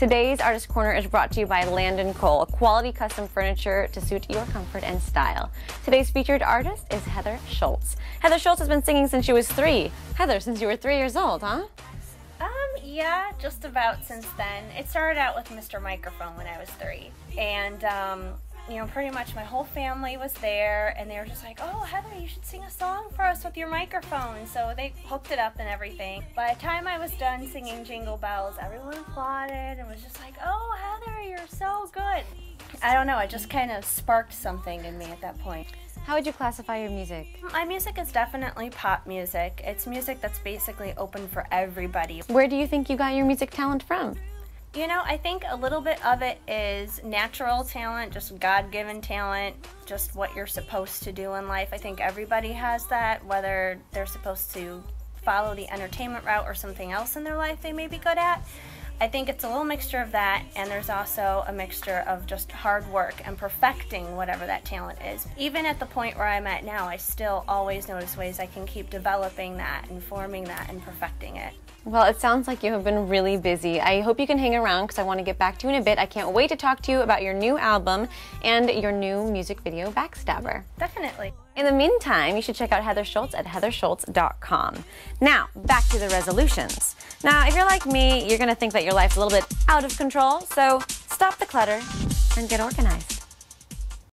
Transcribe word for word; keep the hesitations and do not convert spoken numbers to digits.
Today's Artist Corner is brought to you by Landon Cole, quality custom furniture to suit your comfort and style. Today's featured artist is Heather Schultz. Heather Schultz has been singing since she was three. Heather, since you were three years old, huh? Um, yeah, just about since then. It started out with Mister Microphone when I was three. And, um, you know, pretty much my whole family was there, and they were just like, oh, Heather, you should sing a song for us with your microphone. So they hooked it up and everything. By the time I was done singing Jingle Bells, everyone applauded and was just like, oh, Heather, you're so good. I don't know, it just kind of sparked something in me at that point. How would you classify your music? My music is definitely pop music. It's music that's basically open for everybody. Where do you think you got your music talent from? You know, I think a little bit of it is natural talent, just God-given talent, just what you're supposed to do in life. I think everybody has that, whether they're supposed to follow the entertainment route or something else in their life they may be good at. I think it's a little mixture of that, and there's also a mixture of just hard work and perfecting whatever that talent is. Even at the point where I'm at now, I still always notice ways I can keep developing that and forming that and perfecting it. Well, it sounds like you have been really busy. I hope you can hang around because I want to get back to you in a bit. I can't wait to talk to you about your new album and your new music video, Backstabber. Definitely. In the meantime, you should check out Heather Schultz at heather schultz dot com. Now, back to the resolutions. Now, if you're like me, you're going to think that your life's a little bit out of control, so stop the clutter and get organized.